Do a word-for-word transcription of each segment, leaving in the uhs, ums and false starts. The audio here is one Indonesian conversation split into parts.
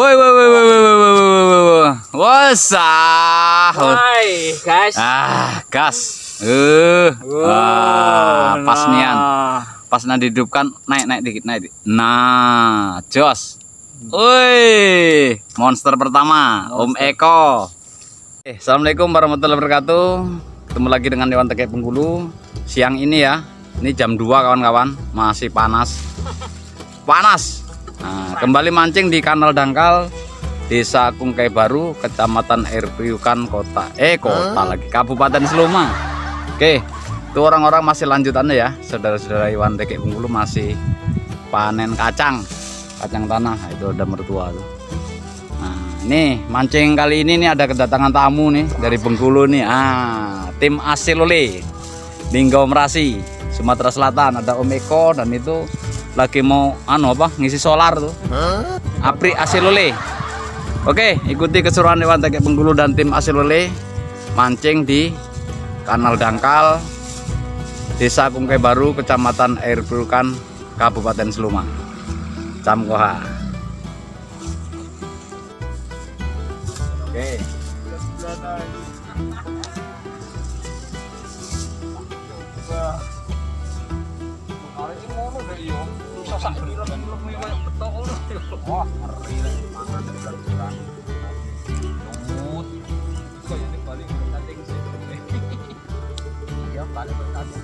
Woi woi woi woi woi woi woi woi guys. Ah, gas. Eh. Uh, ah, pas nian. Pas nanti hidupkan naik-naik dikit naik. Nah, jos. Woi, monster pertama Om Eko. Eh, Assalamualaikum warahmatullahi wabarakatuh. Ketemu lagi dengan Iwan Tegek Bengkulu. Siang ini ya. Ini jam dua kawan-kawan, masih panas. Panas. Nah, kembali mancing di kanal dangkal Desa Kungkai Baru, Kecamatan Air Periukan, Kota eh Kota lagi Kabupaten Seluma. Oke, itu orang-orang masih lanjutannya ya, saudara-saudara Iwan Tegek Bengkulu masih panen kacang, kacang tanah. Itu ada mertua tuh. Nah, nih mancing kali ini nih ada kedatangan tamu nih dari Bengkulu nih. Ah, tim Asolole, Linggau Merasi, Sumatera Selatan. Ada Om Eko dan itu lagi mau anu apa ngisi solar tuh. Huh? Apri Asolole. Oke, ikuti keseruan Iwan Tegek Bengkulu dan tim Asolole mancing di kanal dangkal Desa Kungkai Baru, Kecamatan Air Periukan, Kabupaten Seluma. Camkoha. Oke. Wah, ngeri lagi makan dari bulan-bulan. Lembut. Kok ini paling bertanding sih. Dia paling bertanding.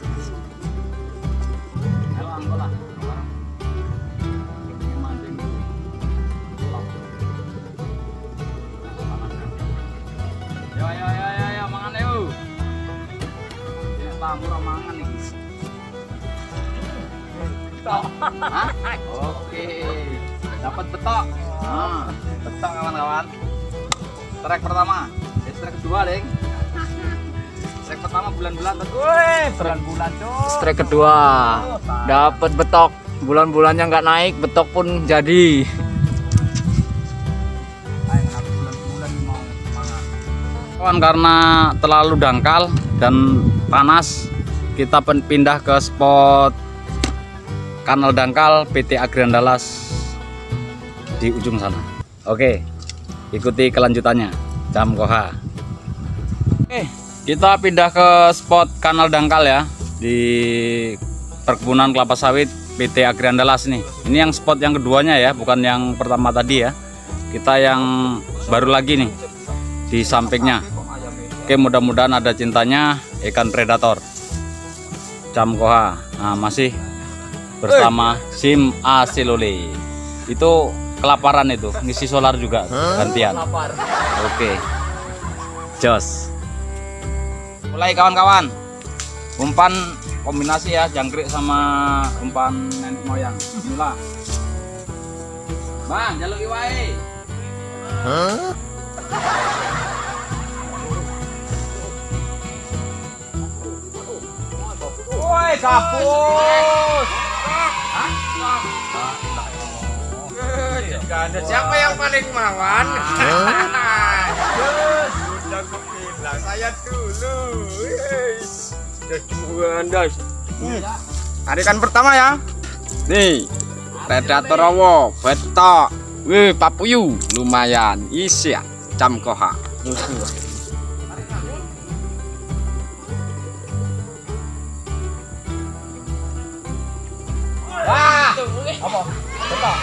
Ayo angkol lah. Ini mancing. Yo yo yo yo yo mangan yo. Ya tamu ora mangan iki. Oke. Dapat betok. Nah, betok kawan-kawan. Trek pertama, trek kedua, Ling. Trek pertama bulan-bulan, woi, bulan-bulan, coy. Trek kedua, dapat betok. Bulan-bulannya nggak naik, betok pun jadi. Kawan, karena terlalu dangkal dan panas, kita pindah ke spot kanal dangkal P T Agri Andalas di ujung sana. Oke, ikuti kelanjutannya. Jam koha. Oke, kita pindah ke spot kanal dangkal ya di perkebunan kelapa sawit P T Agri Andalas nih. Ini yang spot yang keduanya ya, bukan yang pertama tadi ya. Kita yang baru lagi nih di sampingnya. Oke, mudah-mudahan ada cintanya ikan predator. Jam koha. Nah, masih bersama Sim Asolole. Itu kelaparan itu, ngisi solar juga gantian. Oke, jos. Mulai kawan-kawan. Umpan kombinasi ya, jangkrik sama umpan nenek moyang. Bismillah. Bang, jaluk iwae. Hah? Woi, gabus. Ganda. Siapa yang paling mawan? Sudah kubilang saya dulu. Sudah tarikan pertama ya. Nih, predator rawo, betok. Wih, papuyu lumayan. Isi ya, jam koha. Wah, apa? Betok.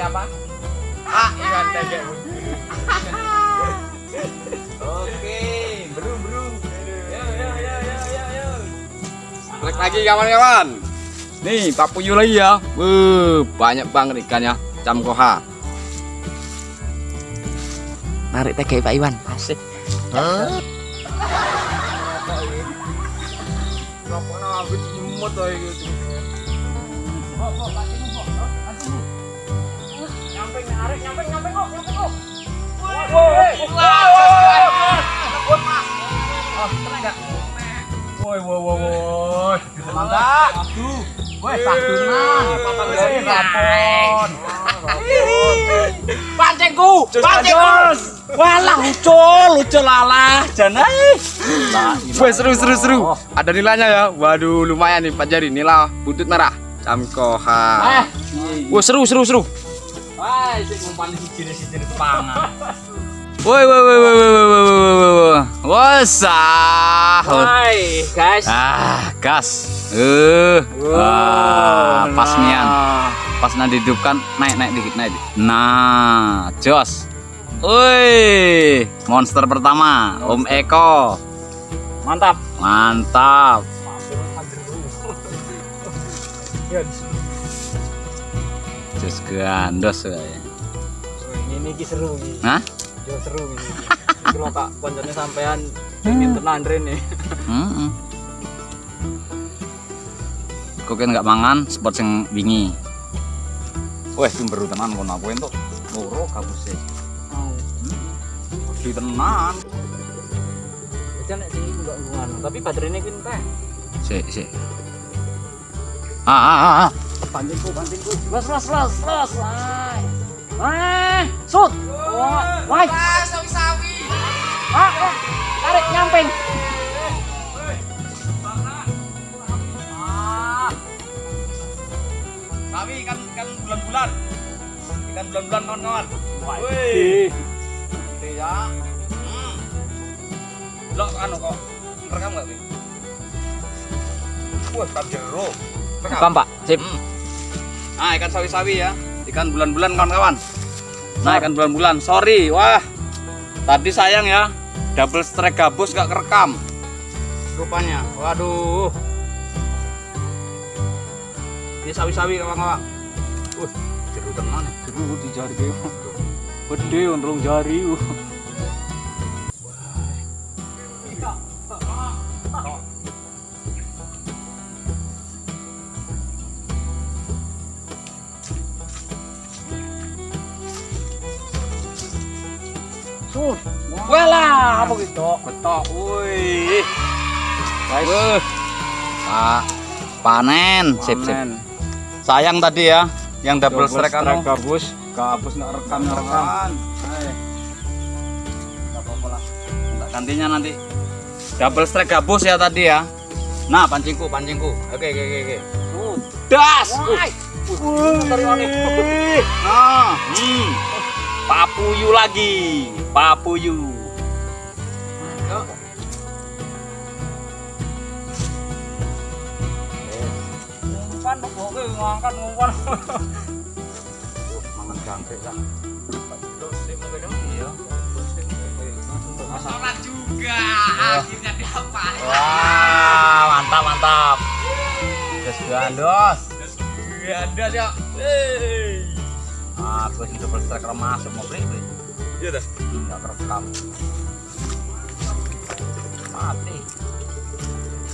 Siapa? Ah, Iwan Tegek. Oke, bro bro. Yo yo yo yo yo. Trek lagi kawan-kawan. Nih, Papuyu lagi ya. Wuh, banyak banget ikannya. Jam koha. Narik tegek Pak Iwan. Asik. Hah? Rokoknya habis nyemut aja gitu. Bok, bok, kasih bok. Kasih. Nyampe nyampe nyampe nyampe kok nyampe kok. Woi, woi, Mas. Oh, kena enggak? Woi, woi, woi, woi. Mantap. Aduh. Woi, satu mah. Papan dari rapon. Pancengku, pancengku. Walah, ucul, ucul lalah, janai. Woi, seru seru seru. Ada nilainya ya. Waduh, lumayan nih Pak Jari, nilai buntut merah. Camkoha. Eh, wah seru seru seru. Wah, itu umpan jenis-jenis pangan. Woi woi woi woi woi woi. Wasah. Woi, guys. Ah, gas. Eh. Uh. Wah, wow, pas nian. Pas nanti hidupkan naik-naik dikit naik. Nah, jos. Woi, monster pertama Om Eko. Mantap. Mantap. Jus gandos ya. Ini ini seru nih. Hah? Jus seru ini. Kalau Kak kontennya sampean ini tenan rene. Heeh. Kok kan enggak mangan spot sing wingi. Wes timberu tenan kono apa entuk? Loro gabuse. Mau. Di tenan. Jan sing enggak nggungan, tapi baterainya kuwi teh. Sik, sik. Ah, ah, ah. Bandingku, bandingku. Las, las, las, las. Wah, sud. Wah, wah. Sawi-sawi. Ah, ah. Tarik nyamping. Ah. Sawi kan kan bulan-bulan. Ikan bulan-bulan kawan-kawan. Wih. Gede ya. Hmm. Delok anu kok. Rekam enggak, Wi? Wah, tak jero. Rekam, Pak. Sip. Nah, ikan sawi-sawi ya. Ikan bulan-bulan kawan-kawan. Nah, ikan bulan-bulan. Sorry. Wah. Tadi sayang ya. Double strike gabus gak kerekam. Rupanya. Waduh. Ini sawi-sawi kawan-kawan. Wah, jeru tenan. Jeru di jari kayak gitu. Gede ndelung jari. Wah. Wow. Walah, apa gitu? Betok, woi. Guys. Pak panen, sip-sip. Sayang tadi ya, yang double strike anu. Gabus, gabus nak rekam-rekam. Hei. Enggak apa-apa lah. Enggak gantinya nanti. Double strike gabus ya tadi ya. Nah, pancingku, pancingku. Oke, oke, oke, oke. Das. Nah, hmm. Papuyu lagi, Papuyu. Umpan pokoknya ngangkat umpan. Mangan gangkrik lah. Masalah juga, akhirnya diapa? Wah, mantap mantap. Dos gandos. Dos gandos ya. Ah, gue sudah double striker masuk mau beli beli. Iya dah. Tidak terekam. Mati.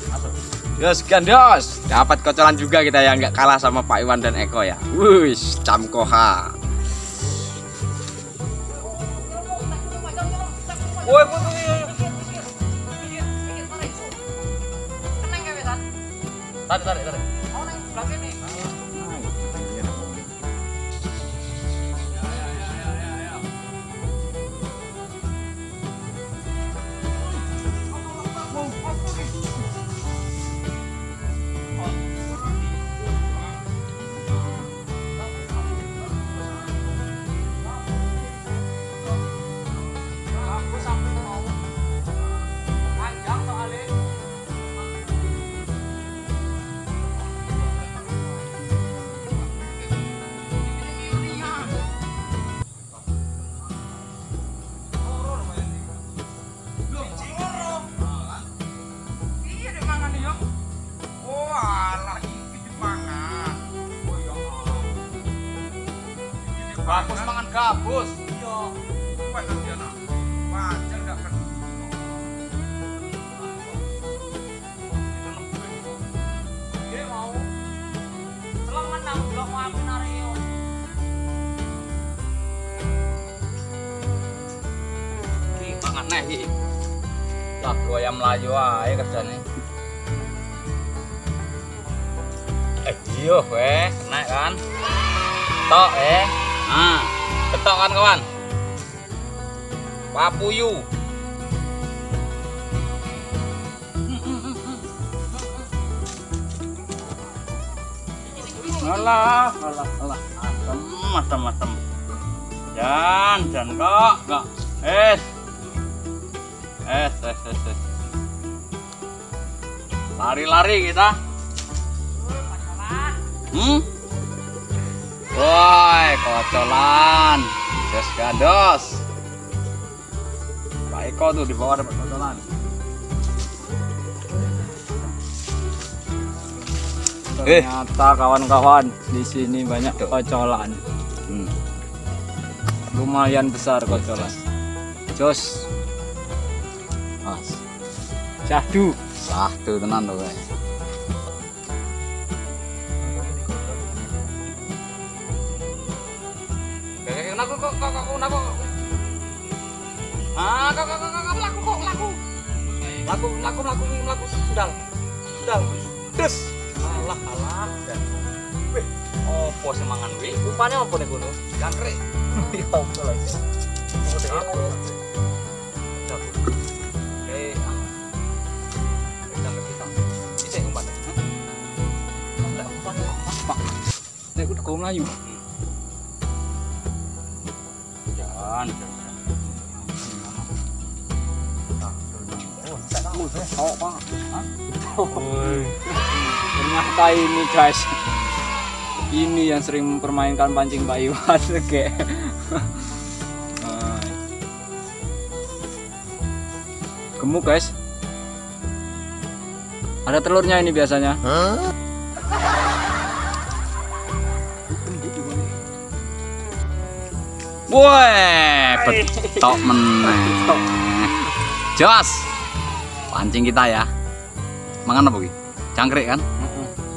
Masuk. Yes, gandos. Dapat kocolan juga kita ya, nggak kalah sama Pak Iwan dan Eko ya. Wush, camkoha. Woi, butuh ini. Kenang nggak besan? Tarik, tarik, tarik. Oh, nang sebelah sini. Gabus mangan gabus. Iya. Kuwi ngerti ana. Wajar gak kan. Oke mau. Selang menang blok mau api nari. Ki mangan neh iki. Lah buaya mlayu ae kerjane. Eh iya weh, kena kan. Tok eh. Nah, betok kan kawan? Papuyu. Alah, alah, alah. Asem, asem, asem. Jan, jan kok, kok. Es. Es, es, es, es. Lari-lari kita. Hmm? Woi, kocolan. Des gandos. Pak Eko tuh di bawah dapat kocolan. Ternyata kawan-kawan di sini banyak kocolan. Hmm. Lumayan besar kocolan. Jos. Mas. Syahdu. Syahdu tenan tuh, guys. Kayak kenapa kok kok kenapa? Ah, kok kok kok laku kok laku. Laku laku laku laku sedang. Sedang. Des. Alah alah dan weh opo semangan weh upane opo nek ngono jangkrik ya opo lho iki opo eh sampe kita iki umpane enggak umpane pak nek kudu go mlayu jan tak oh tak kamu teh awak pak ha oi. Ternyata ini guys, ini yang sering mempermainkan pancing Pak Iwan Tegek. Gemuk guys. Ada telurnya ini biasanya. Huh? Woi, betok meneh. Jos, pancing kita ya. Makan apa ki? Cangkrik kan?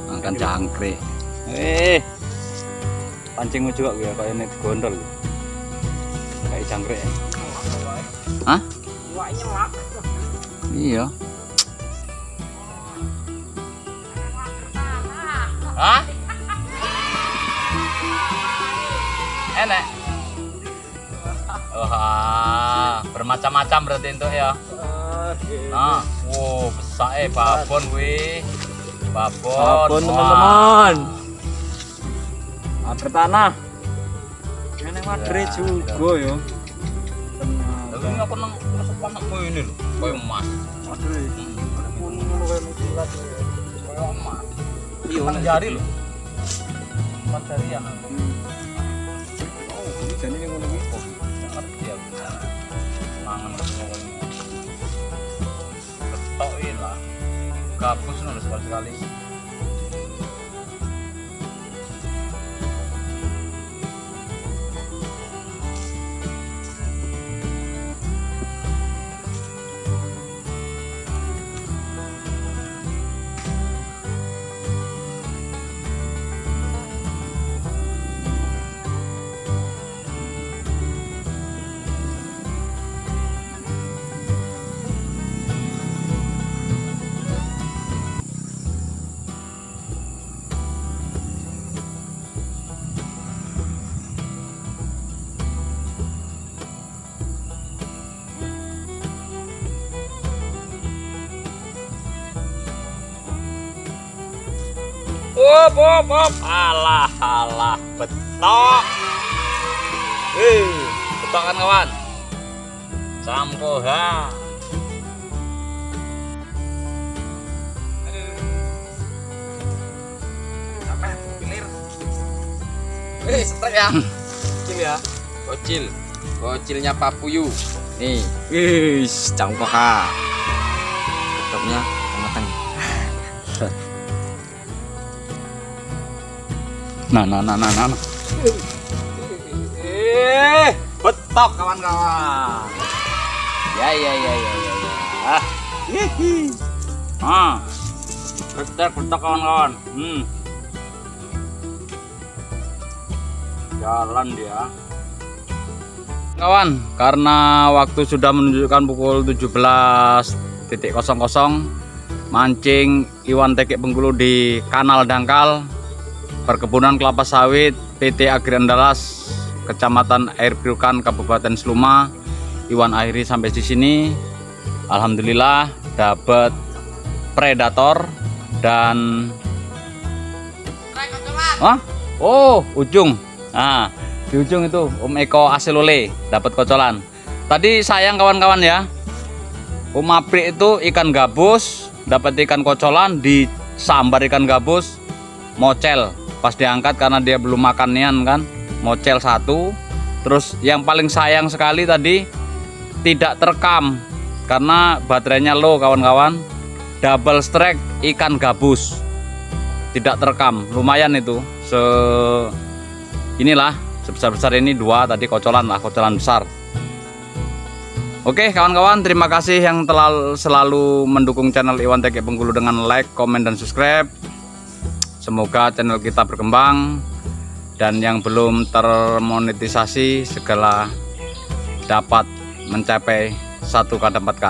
Makan cangkrik. Eh, pancingmu juga gue ya, kayak ini gondol. Kayak cangkrik. Hah? Iya. Hah? Enak. Wah, bermacam-macam berarti itu ya. Nah, wow, besar eh babon gue. Babon teman-teman. Mager tanah. Ini madre juga ya. Tapi aku nang terus panak koyo ini lho, koyo emas. Madre. Kuning ngono koyo kilat koyo emas. Iya, jari lho. Empat jari ya. Oh, ini jane ngono iki kok. Ngerti aku. Mangan koyo ini. Ketokin lah. Gabus nulis sekali-sekali. Wop wop wop, alah alah betok. Hei, betok kan kawan? Sampoha. Aduh. Apa? Pilir. Hei, setrek ya. Kecil ya. Kocil. Kocilnya Papuyu. Nih. Wih, sampoha. Betoknya matang. Nah, nah, nah, nah, nah. Eh, betok kawan-kawan. Ya, ya, ya, ya, ya. Ah, hihi. Ah, betok, betok kawan-kawan. Hmm. Jalan dia. Kawan, karena waktu sudah menunjukkan pukul tujuh belas nol nol, mancing Iwan Tegek Bengkulu di kanal dangkal Perkebunan Kelapa Sawit P T Agri Andalas, Kecamatan Air Periukan, Kabupaten Seluma. Iwan akhiri sampai di sini. Alhamdulillah dapat predator dan kocolan. Hah? Oh, ujung. Nah, di ujung itu Om Eko Asolole dapat kocolan. Tadi sayang kawan-kawan ya, Om Avri itu ikan gabus, dapat ikan kocolan, disambar ikan gabus, mocel. Pas diangkat karena dia belum makan nian kan, mocel satu. Terus yang paling sayang sekali tadi tidak terekam karena baterainya low kawan-kawan. Double strike ikan gabus tidak terekam, lumayan itu. Se inilah sebesar-besar ini dua tadi kocolan lah, kocolan besar. Oke kawan-kawan, terima kasih yang telah selalu mendukung channel Iwan Tegek Bengkulu dengan like, komen, dan subscribe. Semoga channel kita berkembang, dan yang belum termonetisasi segala dapat mencapai satu K dan empat K.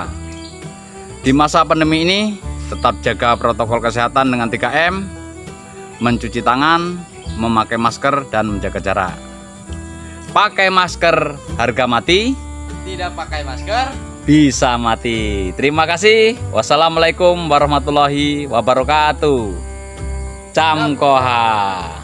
Di masa pandemi ini, tetap jaga protokol kesehatan dengan tiga M, mencuci tangan, memakai masker, dan menjaga jarak. Pakai masker harga mati, tidak pakai masker bisa mati. Terima kasih. Wassalamualaikum warahmatullahi wabarakatuh. Camkoha.